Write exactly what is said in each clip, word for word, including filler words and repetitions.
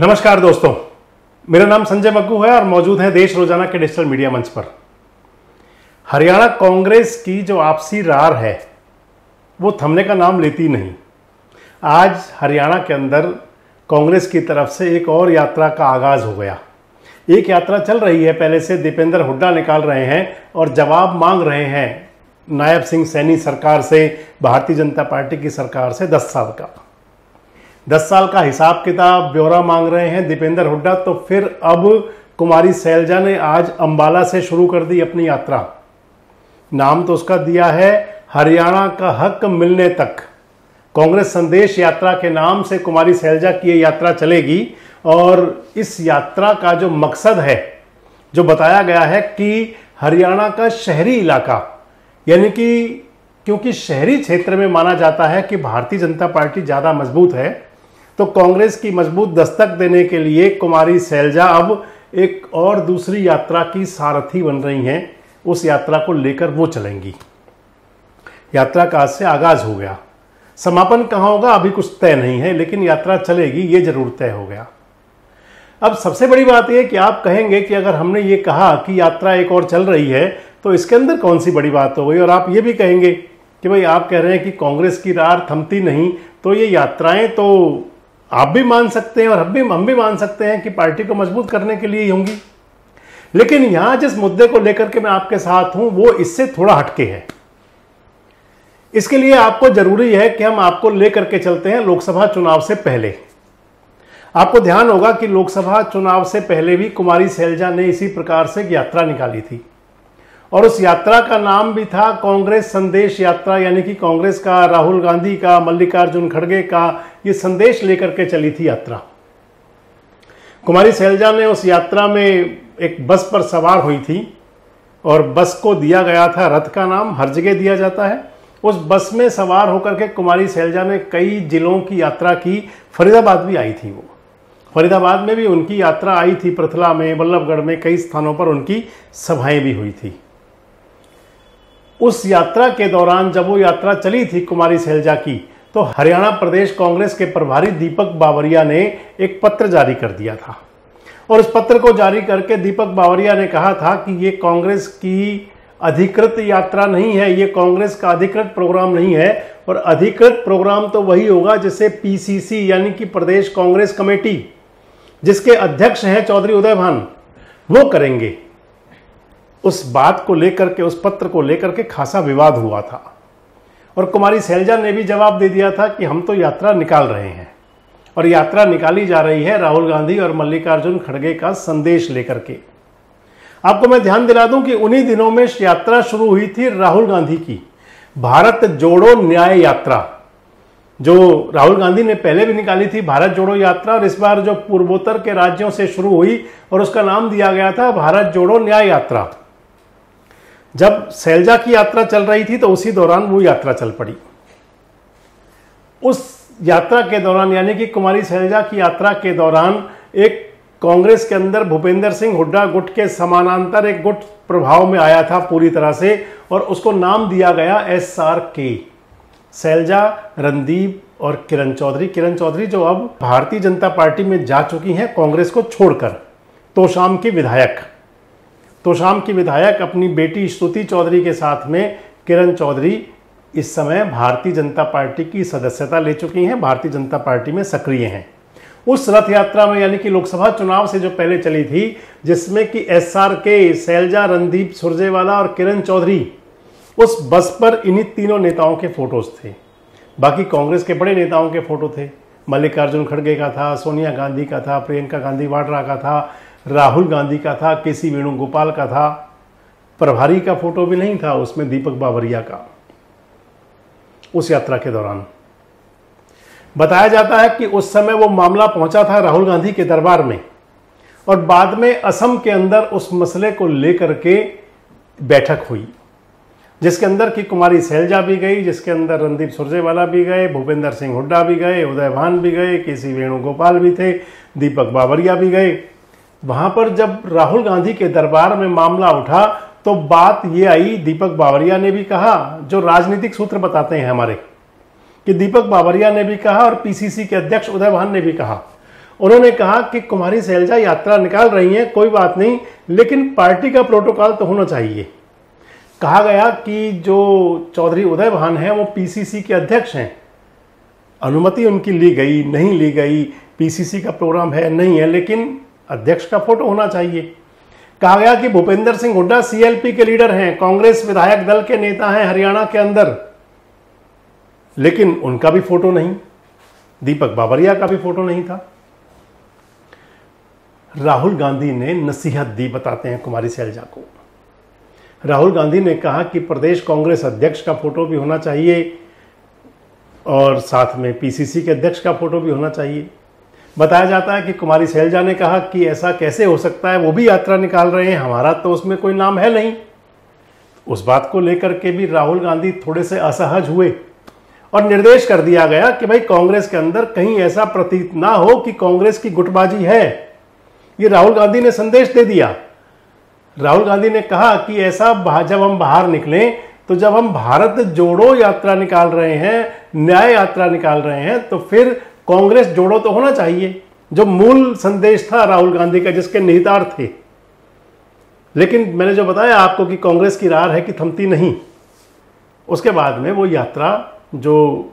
नमस्कार दोस्तों, मेरा नाम संजय बग्गू है और मौजूद हैं देश रोजाना के डिजिटल मीडिया मंच पर। हरियाणा कांग्रेस की जो आपसी रार है वो थमने का नाम लेती नहीं। आज हरियाणा के अंदर कांग्रेस की तरफ से एक और यात्रा का आगाज़ हो गया। एक यात्रा चल रही है पहले से, दीपेंद्र हुड्डा निकाल रहे हैं और जवाब मांग रहे हैं नायब सिंह सैनी सरकार से, भारतीय जनता पार्टी की सरकार से दस साल का दस साल का हिसाब किताब ब्यौरा मांग रहे हैं दीपेंद्र हुड्डा। तो फिर अब कुमारी सैलजा ने आज अंबाला से शुरू कर दी अपनी यात्रा। नाम तो उसका दिया है हरियाणा का हक मिलने तक। कांग्रेस संदेश यात्रा के नाम से कुमारी सैलजा की ये यात्रा चलेगी और इस यात्रा का जो मकसद है, जो बताया गया है कि हरियाणा का शहरी इलाका, यानी कि क्योंकि शहरी क्षेत्र में माना जाता है कि भारतीय जनता पार्टी ज़्यादा मजबूत है, तो कांग्रेस की मजबूत दस्तक देने के लिए कुमारी सैलजा अब एक और दूसरी यात्रा की सारथी बन रही हैं। उस यात्रा को लेकर वो चलेंगी। यात्रा का आज से आगाज़ हो गया, समापन कहाँ होगा अभी कुछ तय नहीं है, लेकिन यात्रा चलेगी ये जरूर तय हो गया। अब सबसे बड़ी बात यह कि आप कहेंगे कि अगर हमने ये कहा कि यात्रा एक और चल रही है तो इसके अंदर कौन सी बड़ी बात हो गई, और आप ये भी कहेंगे कि भाई आप कह रहे हैं कि कांग्रेस की रार थमती नहीं, तो ये यात्राएं तो आप भी मान सकते हैं और हम भी हम भी मान सकते हैं कि पार्टी को मजबूत करने के लिए ही होंगी। लेकिन यहाँ जिस मुद्दे को लेकर के मैं आपके साथ हूँ वो इससे थोड़ा हटके है। इसके लिए आपको जरूरी है कि हम आपको लेकर के चलते हैं लोकसभा चुनाव से पहले। आपको ध्यान होगा कि लोकसभा चुनाव से पहले भी कुमारी सैलजा ने इसी प्रकार से यात्रा निकाली थी और उस यात्रा का नाम भी था कांग्रेस संदेश यात्रा, यानी कि कांग्रेस का, राहुल गांधी का, मल्लिकार्जुन खड़गे का ये संदेश लेकर के चली थी यात्रा। कुमारी सैलजा ने उस यात्रा में एक बस पर सवार हुई थी और बस को दिया गया था रथ का नाम, हर जगह दिया जाता है। उस बस में सवार होकर के कुमारी सैलजा ने कई जिलों की यात्रा की। फरीदाबाद भी आई थी वो, फरीदाबाद में भी उनकी यात्रा आई थी, पृथला में, बल्लभगढ़ में, कई स्थानों पर उनकी सभाएं भी हुई थी। उस यात्रा के दौरान जब वो यात्रा चली थी कुमारी सैलजा की, तो हरियाणा प्रदेश कांग्रेस के प्रभारी दीपक बावरिया ने एक पत्र जारी कर दिया था और उस पत्र को जारी करके दीपक बावरिया ने कहा था कि ये कांग्रेस की अधिकृत यात्रा नहीं है, ये कांग्रेस का अधिकृत प्रोग्राम नहीं है, और अधिकृत प्रोग्राम तो वही होगा जिसे पीसीसी यानी कि प्रदेश कांग्रेस कमेटी, जिसके अध्यक्ष हैं चौधरी उदय भान, वो करेंगे। उस बात को लेकर के, उस पत्र को लेकर के खासा विवाद हुआ था और कुमारी सैलजा ने भी जवाब दे दिया था कि हम तो यात्रा निकाल रहे हैं और यात्रा निकाली जा रही है राहुल गांधी और मल्लिकार्जुन खड़गे का संदेश लेकर के। आपको मैं ध्यान दिला दूं कि उन्हीं दिनों में यात्रा शुरू हुई थी राहुल गांधी की, भारत जोड़ो न्याय यात्रा, जो राहुल गांधी ने पहले भी निकाली थी भारत जोड़ो यात्रा, और इस बार जो पूर्वोत्तर के राज्यों से शुरू हुई और उसका नाम दिया गया था भारत जोड़ो न्याय यात्रा। जब सैलजा की यात्रा चल रही थी तो उसी दौरान वो यात्रा चल पड़ी। उस यात्रा के दौरान, यानी कि कुमारी सैलजा की यात्रा के दौरान, एक कांग्रेस के अंदर भूपेंद्र सिंह हुड्डा गुट के समानांतर एक गुट प्रभाव में आया था पूरी तरह से और उसको नाम दिया गया एस आर के, सैलजा, रणदीप और किरण चौधरी। किरण चौधरी जो अब भारतीय जनता पार्टी में जा चुकी हैं कांग्रेस को छोड़कर, तोशाम की विधायक, तोशाम की विधायक अपनी बेटी श्रुति चौधरी के साथ में किरण चौधरी इस समय भारतीय जनता पार्टी की सदस्यता ले चुकी हैं, भारतीय जनता पार्टी में सक्रिय हैं। उस रथ यात्रा में, यानी कि लोकसभा चुनाव से जो पहले चली थी, जिसमें कि एस आर के, सैलजा, रणदीप सुरजेवाला और किरण चौधरी, उस बस पर इन्हीं तीनों नेताओं के फोटोज थे। बाकी कांग्रेस के बड़े नेताओं के फोटो थे, मल्लिकार्जुन खड़गे का था, सोनिया गांधी का था, प्रियंका गांधी वाड्रा का था, राहुल गांधी का था, के सी वेणुगोपाल का था, प्रभारी का फोटो भी नहीं था उसमें, दीपक बावरिया का। उस यात्रा के दौरान बताया जाता है कि उस समय वो मामला पहुंचा था राहुल गांधी के दरबार में और बाद में असम के अंदर उस मसले को लेकर के बैठक हुई, जिसके अंदर की कुमारी सैलजा भी गई, जिसके अंदर रणदीप सुरजेवाला भी गए, भूपेंद्र सिंह हुड्डा भी गए, उदय भान भी गए, के सी वेणुगोपाल भी थे, दीपक बावरिया भी गए। वहां पर जब राहुल गांधी के दरबार में मामला उठा तो बात ये आई, दीपक बावरिया ने भी कहा, जो राजनीतिक सूत्र बताते हैं हमारे, कि दीपक बावरिया ने भी कहा और पीसीसी के अध्यक्ष उदय भान ने भी कहा उन्होंने कहा कि कुमारी सैलजा यात्रा निकाल रही हैं, कोई बात नहीं, लेकिन पार्टी का प्रोटोकॉल तो होना चाहिए। कहा गया कि जो चौधरी उदय भान हैं वो पीसीसी के अध्यक्ष हैं, अनुमति उनकी ली गई नहीं ली गई, पीसीसी का प्रोग्राम है नहीं है, लेकिन अध्यक्ष का फोटो होना चाहिए। कहा गया कि भूपेंद्र सिंह हुड्डा सीएलपी के लीडर हैं, कांग्रेस विधायक दल के नेता हैं हरियाणा के अंदर, लेकिन उनका भी फोटो नहीं, दीपक बावरिया का भी फोटो नहीं था। राहुल गांधी ने नसीहत दी, बताते हैं कुमारी सैलजा को। राहुल गांधी ने कहा कि प्रदेश कांग्रेस अध्यक्ष का फोटो भी होना चाहिए और साथ में पीसीसी के अध्यक्ष का फोटो भी होना चाहिए। बताया जाता है कि कुमारी सैलजा ने कहा कि ऐसा कैसे हो सकता है, वो भी यात्रा निकाल रहे हैं, हमारा तो उसमें कोई नाम है नहीं। उस बात को लेकर के भी राहुल गांधी थोड़े से असहज हुए और निर्देश कर दिया गया कि भाई कांग्रेस के अंदर कहीं ऐसा प्रतीत ना हो कि कांग्रेस की गुटबाजी है। ये राहुल गांधी ने संदेश दे दिया। राहुल गांधी ने कहा कि ऐसा जब हम बाहर निकलें तो जब हम भारत जोड़ो यात्रा निकाल रहे हैं, न्याय यात्रा निकाल रहे हैं, तो फिर कांग्रेस जोड़ो तो होना चाहिए, जो मूल संदेश था राहुल गांधी का, जिसके निहितार्थ थे। लेकिन मैंने जो बताया आपको कि कांग्रेस की रार है कि थमती नहीं। उसके बाद में वो यात्रा, जो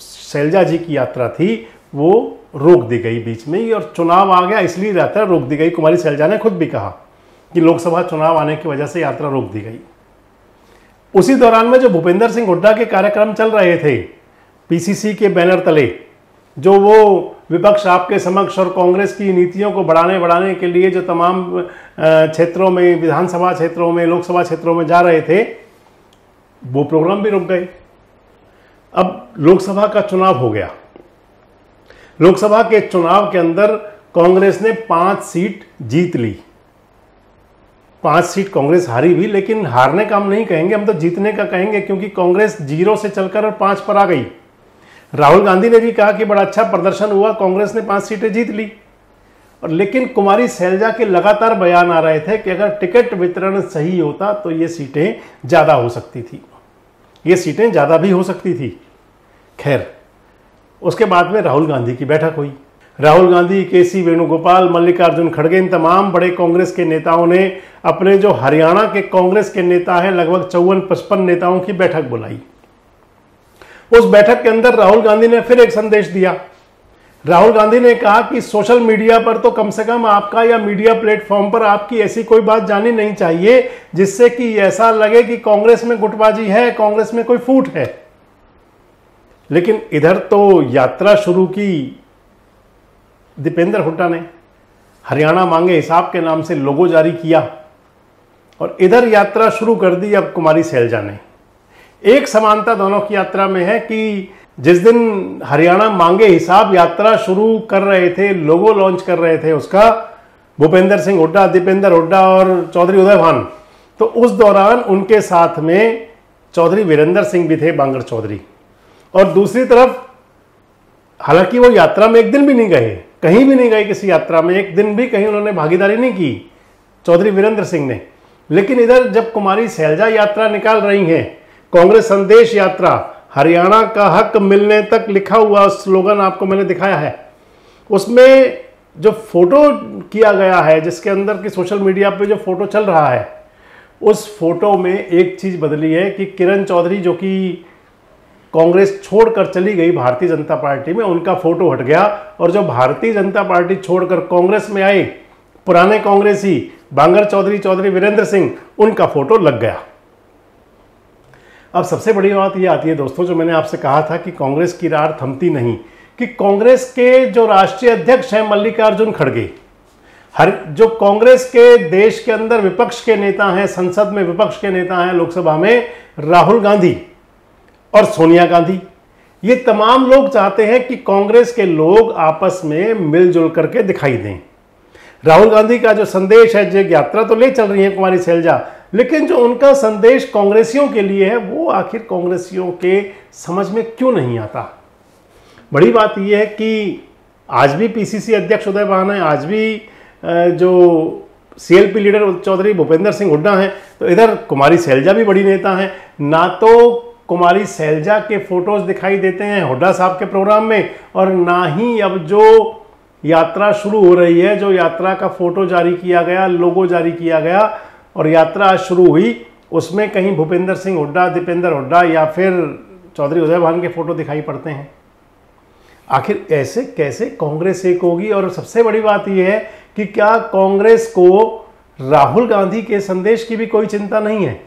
सैलजा जी की यात्रा थी, वो रोक दी गई बीच में ही, और चुनाव आ गया इसलिए यात्रा रोक दी गई। कुमारी सैलजा ने खुद भी कहा कि लोकसभा चुनाव आने की वजह से यात्रा रोक दी गई। उसी दौरान में जो भूपेंद्र सिंह हुड्डा के कार्यक्रम चल रहे थे पीसीसी के बैनर तले, जो वो विपक्ष आपके समक्ष और कांग्रेस की नीतियों को बढ़ाने बढ़ाने के लिए जो तमाम क्षेत्रों में, विधानसभा क्षेत्रों में, लोकसभा क्षेत्रों में जा रहे थे, वो प्रोग्राम भी रुक गए। अब लोकसभा का चुनाव हो गया। लोकसभा के चुनाव के अंदर कांग्रेस ने पांच सीट जीत ली। पांच सीट कांग्रेस हारी भी, लेकिन हारने का हम नहीं कहेंगे, हम तो जीतने का कहेंगे, क्योंकि कांग्रेस जीरो से चलकर और पांच पर आ गई। राहुल गांधी ने भी कहा कि बड़ा अच्छा प्रदर्शन हुआ, कांग्रेस ने पांच सीटें जीत ली। और लेकिन कुमारी सैलजा के लगातार बयान आ रहे थे कि अगर टिकट वितरण सही होता तो ये सीटें ज़्यादा हो सकती थी, ये सीटें ज़्यादा भी हो सकती थी। खैर, उसके बाद में राहुल गांधी की बैठक हुई। राहुल गांधी, के सी वेणुगोपाल, मल्लिकार्जुन खड़गे, इन तमाम बड़े कांग्रेस के नेताओं ने अपने जो हरियाणा के कांग्रेस के नेता हैं, लगभग चौवन पचपन नेताओं की बैठक बुलाई। उस बैठक के अंदर राहुल गांधी ने फिर एक संदेश दिया। राहुल गांधी ने कहा कि सोशल मीडिया पर तो कम से कम आपका या मीडिया प्लेटफॉर्म पर आपकी ऐसी कोई बात जानी नहीं चाहिए जिससे कि ऐसा लगे कि कांग्रेस में गुटबाजी है, कांग्रेस में कोई फूट है। लेकिन इधर तो यात्रा शुरू की दीपेंद्र हुड्डा ने, हरियाणा मांगे हिसाब के नाम से लोगो जारी किया, और इधर यात्रा शुरू कर दी अब कुमारी सैलजा ने। एक समानता दोनों की यात्रा में है कि जिस दिन हरियाणा मांगे हिसाब यात्रा शुरू कर रहे थे, लोगो लॉन्च कर रहे थे उसका, भूपेंद्र सिंह हुड्डा, दीपेंद्र हुड्डा और चौधरी उदय भान, तो उस दौरान उनके साथ में चौधरी वीरेंद्र सिंह भी थे, बांगर चौधरी। और दूसरी तरफ, हालांकि वो यात्रा में एक दिन भी नहीं गए, कहीं भी नहीं गए, किसी यात्रा में एक दिन भी कहीं उन्होंने भागीदारी नहीं की चौधरी वीरेंद्र सिंह ने। लेकिन इधर जब कुमारी सैलजा यात्रा निकाल रही हैं, कांग्रेस संदेश यात्रा, हरियाणा का हक मिलने तक लिखा हुआ स्लोगन आपको मैंने दिखाया है, उसमें जो फोटो किया गया है, जिसके अंदर की सोशल मीडिया पे जो फोटो चल रहा है, उस फोटो में एक चीज़ बदली है कि किरण चौधरी, जो कि कांग्रेस छोड़कर चली गई भारतीय जनता पार्टी में, उनका फोटो हट गया, और जो भारतीय जनता पार्टी छोड़कर कांग्रेस में आए पुराने कांग्रेसी बांगर चौधरी, चौधरी वीरेंद्र सिंह, उनका फोटो लग गया। अब सबसे बड़ी बात यह आती है दोस्तों, जो मैंने आपसे कहा था कि कांग्रेस की रार थमती नहीं, कि कांग्रेस के जो राष्ट्रीय अध्यक्ष हैं मल्लिकार्जुन खड़गे, हर जो कांग्रेस के देश के अंदर विपक्ष के नेता हैं, संसद में विपक्ष के नेता हैं, लोकसभा में राहुल गांधी और सोनिया गांधी, ये तमाम लोग चाहते हैं कि कांग्रेस के लोग आपस में मिलजुल करके दिखाई दें। राहुल गांधी का जो संदेश है, जो यात्रा तो ले चल रही है कुमारी सैलजा, लेकिन जो उनका संदेश कांग्रेसियों के लिए है, वो आखिर कांग्रेसियों के समझ में क्यों नहीं आता। बड़ी बात यह है कि आज भी पीसीसी अध्यक्ष उदय भान है, आज भी जो सीएलपी लीडर चौधरी भूपेंद्र सिंह हुड्डा हैं, तो इधर कुमारी सैलजा भी बड़ी नेता हैं। ना तो कुमारी सैलजा के फोटोज दिखाई देते हैं हुड्डा साहब के प्रोग्राम में, और ना ही अब जो यात्रा शुरू हो रही है। जो यात्रा का फोटो जारी किया गया, लोगो जारी किया गया और यात्रा शुरू हुई, उसमें कहीं भूपेंद्र सिंह हुड्डा, दीपेंद्र हुड्डा या फिर चौधरी उदय भान के फोटो दिखाई पड़ते हैं। आखिर ऐसे कैसे कांग्रेस एक होगी? और सबसे बड़ी बात यह है कि क्या कांग्रेस को राहुल गांधी के संदेश की भी कोई चिंता नहीं है?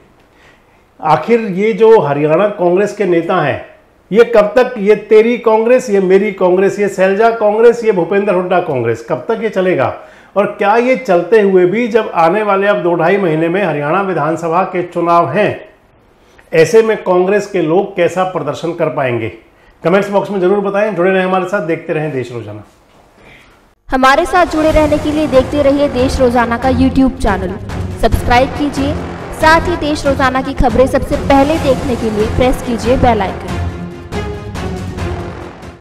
आखिर ये जो हरियाणा कांग्रेस के नेता हैं, ये कब तक ये तेरी कांग्रेस, ये मेरी कांग्रेस, ये सैलजा कांग्रेस, ये भूपेंद्र हुड्डा कांग्रेस, कब तक ये चलेगा? और क्या ये चलते हुए भी, जब आने वाले अब दो ढाई महीने में हरियाणा विधानसभा के चुनाव हैं, ऐसे में कांग्रेस के लोग कैसा प्रदर्शन कर पाएंगे? कमेंट्स बॉक्स में जरूर बताएं। जुड़े रहें हमारे साथ, देखते रहें देश रोजाना। हमारे साथ जुड़े रहने के लिए देखते रहिए देश रोजाना का यूट्यूब चैनल, सब्सक्राइब कीजिए। साथ ही देश रोजाना की खबरें सबसे पहले देखने के लिए प्रेस कीजिए बेल आइकन।